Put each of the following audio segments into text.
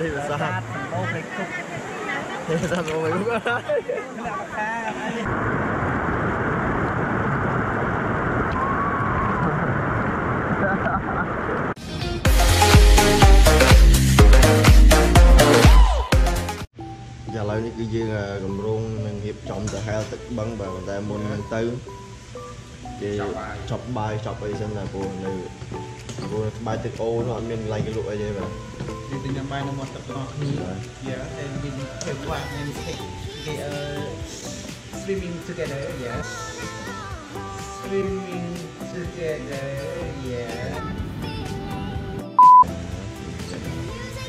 Thì là sao? Thì là sao ngồi cũng có giờ lại những cái gì là gồm rung mình hiệp trọng từ hai tức băng và tại môn mình tư thì chọc bài xem là cô này cô bài tức ô nó mình lấy cái lụa vậy mà thì làm bài nó một tập nó yeah and we can work and take the swimming together yeah swimming together yeah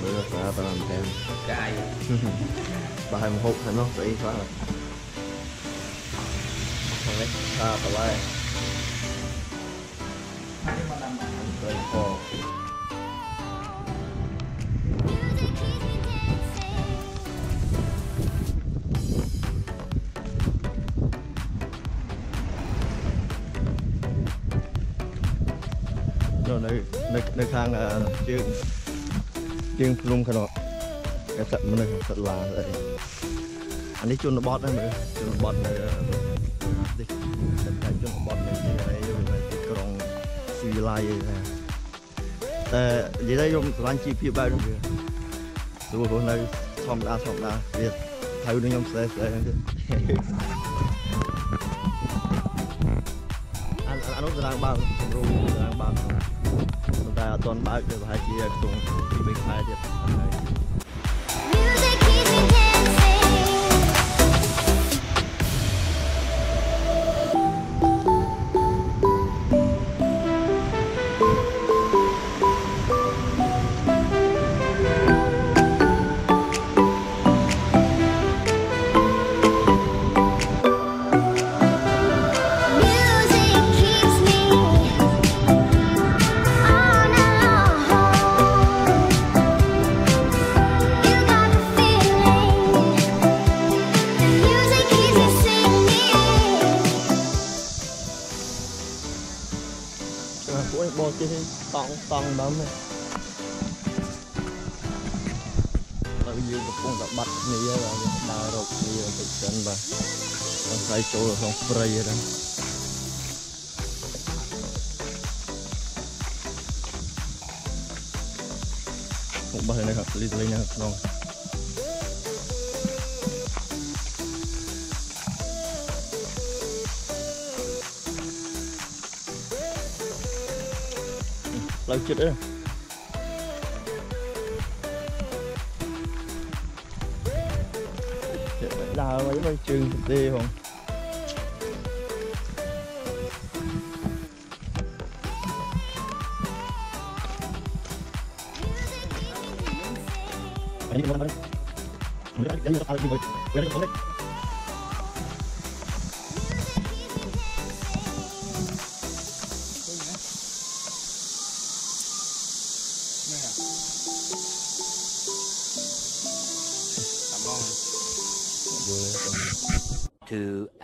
bây giờ ta làm thêm cái bài một hộp thì nó sẽ thoáng rồi thôi ta bài nơi khang là chương lung khăn ngọt cái tận mà nơi tận là vậy anh ấy chôn nó bọt đấy mà chôn nó bọt này thì tất cả chôn nó bọt này thì này cái con suy lai vậy này vậy đây trong làng chi phí bao nhiêu tiền rồi hôm nay xong đã việc thấy nó nhom sẽ anh út đang bao rồi đang bao ta toàn bao giờ hai chị cùng đi bên hai thì toàn lắm này, là bây giờ cũng đã bắt nhiều rồi, đào rộc nhiều thực chân và thấy chỗ là không frei rồi. Không bao giờ này gặp lì lì nào không. Lâu chết đấy đào mấy mấy trường đi không2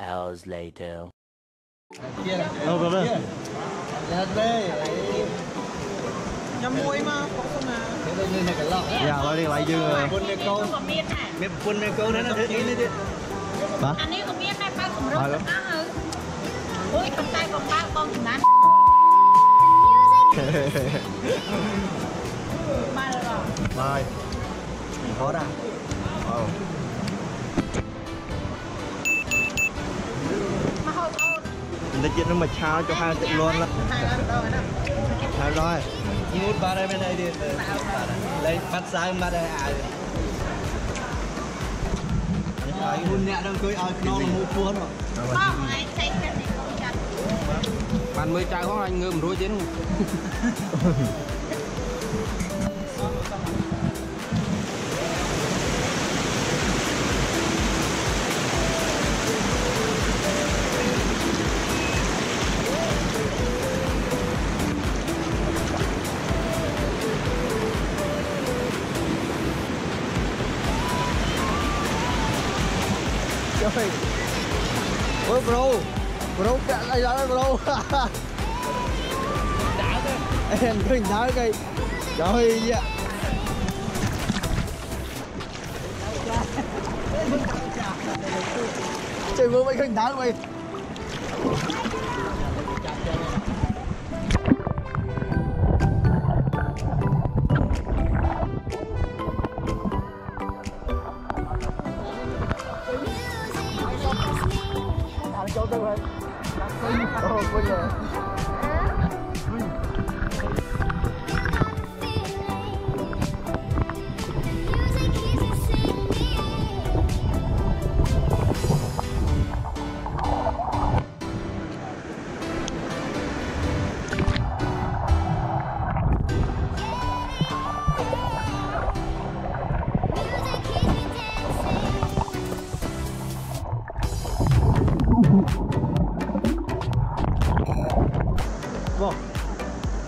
hours later. No problem. Dạ rồi đi lại dư rồi. Mẹ quân mẹ cô nó thế đi đi. Hả? Anh ấy có biết đây bao cũng rất là cá hư. Ôi cầm tay vòng bao con thì bán. Mai rồi. Mai. Khó ra. Wow. Để chuyện nó mà cháo cho hai tiệm luôn lắm. Hai rồi. Nhút ba đây bên đây đi. Lấy bắt sai bắt đây à. Cái hôn nhẹ đang cưới ai nó là mua cuốn rồi. Không ai thấy cái này không chặt. Bạn mới cháo không anh người mà rối chiến. Ôi bro cạn lại đó bro. Đá cơ. Em đá cái. Trời ơi. Okay, we're going that way.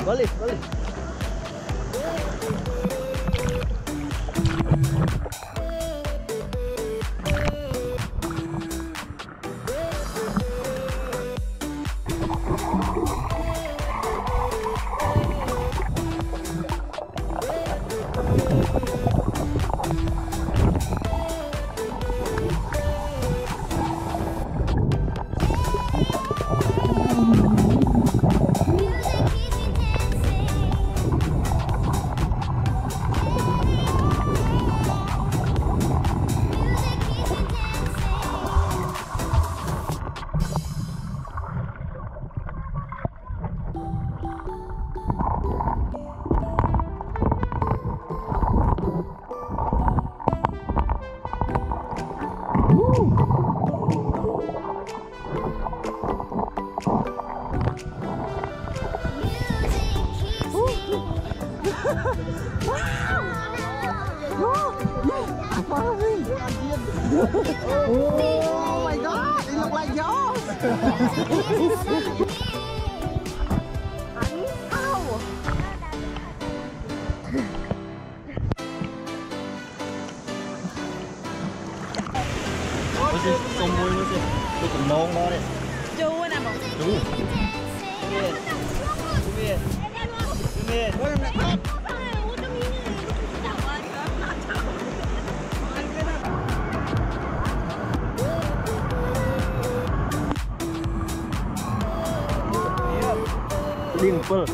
Balik. Oh my god, they look like yours! What's this? So muối, what's it? Look at long on it. Come here. Simple.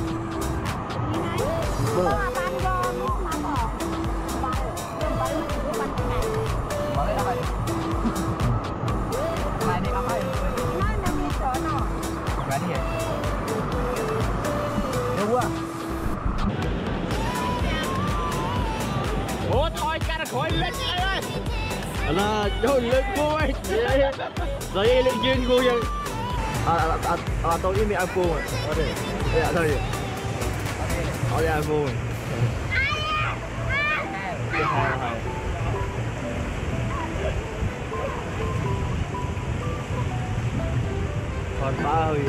Yeah, thôi đi. Ở đây vui. Còn ba hơi.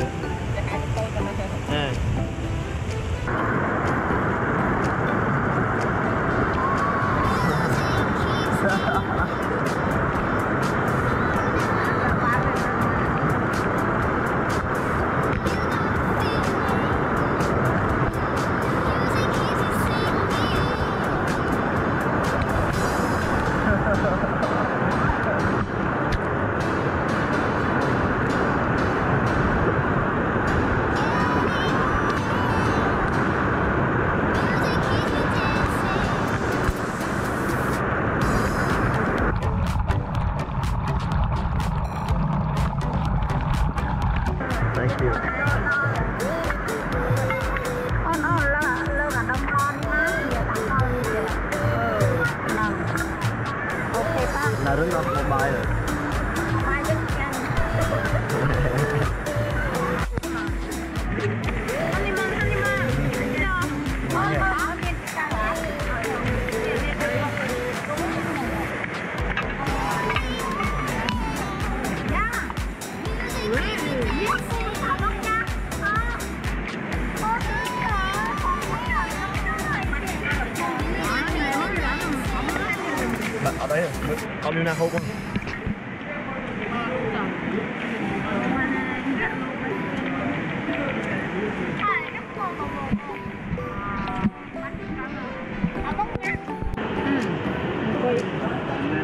Luna hậu con.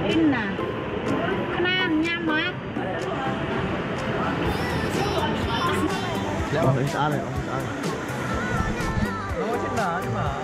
Inna. Khna nham mát. 왜 싸네, 너무 싸네. 너무 신나, 하지 마.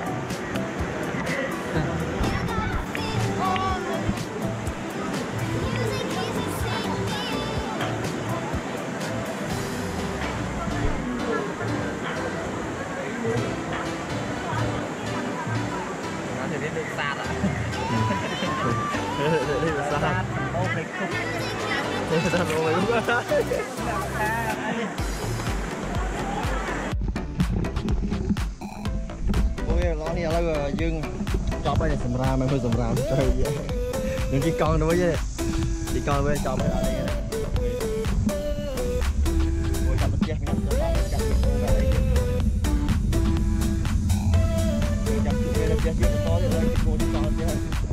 Dương chọc đây sầm ra mày hơi sầm ra chơi những cái con đối với chị con với chồng mày ở đây nè. Chọc